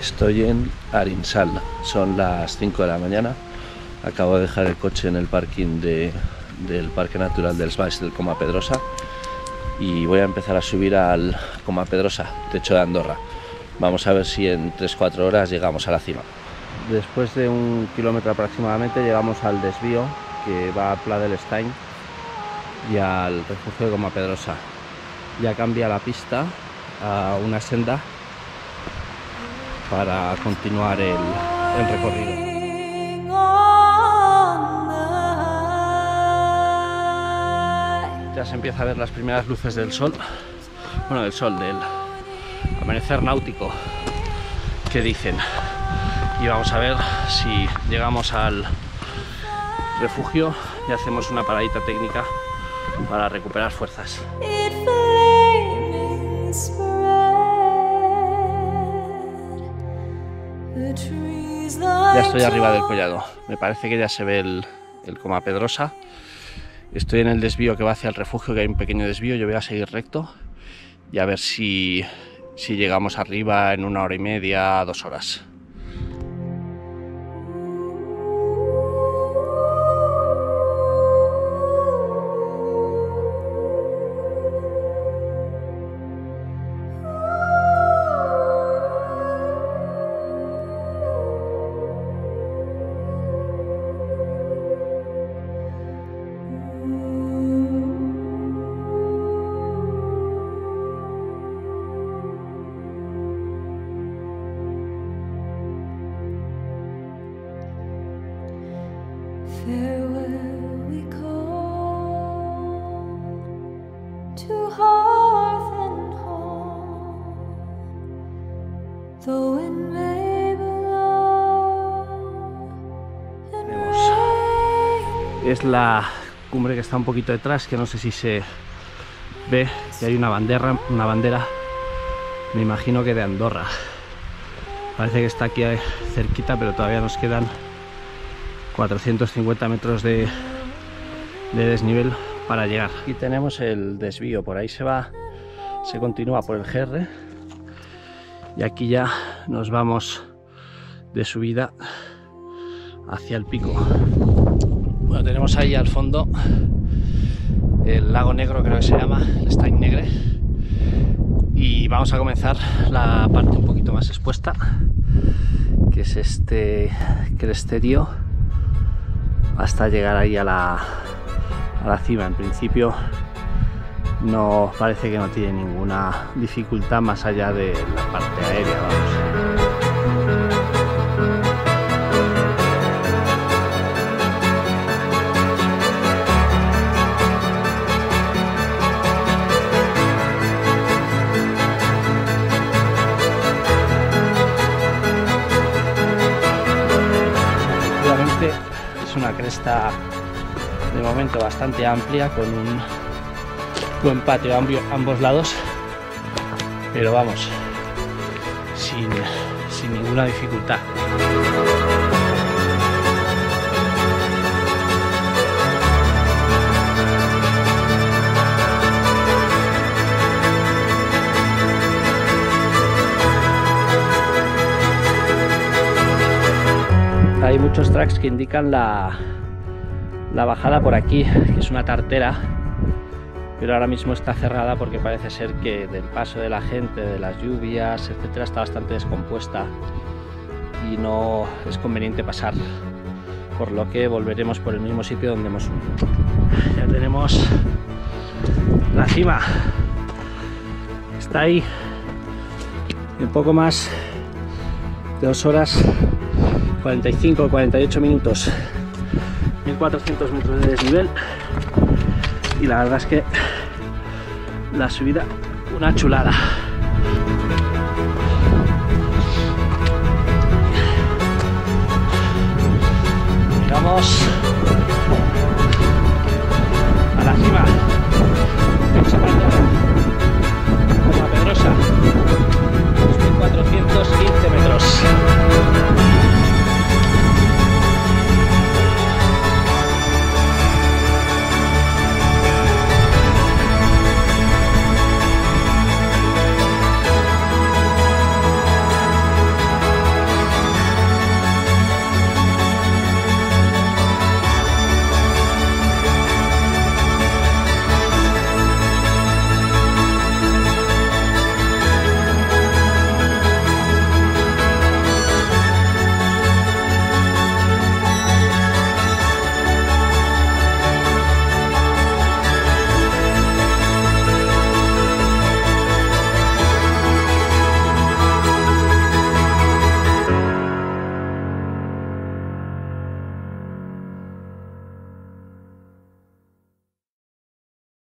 Estoy en Arinsal, son las 5 de la mañana. Acabo de dejar el coche en el parking del Parque Natural del Valls del Comapedrosa y voy a empezar a subir al Comapedrosa, techo de Andorra. Vamos a ver si en 3-4 horas llegamos a la cima. Después de un kilómetro aproximadamente llegamos al desvío que va a Pla del Stein y al refugio de Comapedrosa. Ya cambia la pista a una senda para continuar el recorrido. Ya se empieza a ver las primeras luces del sol, bueno, del sol, del amanecer náutico que dicen. Y vamos a ver si llegamos al refugio y hacemos una paradita técnica para recuperar fuerzas. Ya estoy arriba del collado, me parece que ya se ve el Comapedrosa. Estoy en el desvío que va hacia el refugio, que hay un pequeño desvío. Yo voy a seguir recto y a ver si llegamos arriba en 1 hora y media, 2 horas. Es la cumbre que está un poquito detrás, que no sé si se ve, que hay una bandera, me imagino que de Andorra. Parece que está aquí cerquita, pero todavía nos quedan 450 metros de desnivel para llegar. Aquí tenemos el desvío, por ahí se continúa por el GR y aquí ya nos vamos de subida hacia el pico. Bueno, tenemos ahí al fondo el lago negro, creo que se llama, el Estany Negre, y vamos a comenzar la parte un poquito más expuesta, que es este cresterío, hasta llegar ahí a la cima. En principio no parece que no tiene ninguna dificultad más allá de la parte aérea, vamos. Una cresta de momento bastante amplia, con un buen patio a ambos lados, pero vamos, sin ninguna dificultad. Hay muchos tracks que indican la bajada por aquí, que es una tartera, pero ahora mismo está cerrada porque parece ser que del paso de la gente, de las lluvias, etcétera, está bastante descompuesta y no es conveniente pasar, por lo que volveremos por el mismo sitio donde hemos subido. Ya tenemos la cima, está ahí, en poco más de 2 horas. 45 o 48 minutos, 1400 metros de desnivel, y la verdad es que la subida una chulada.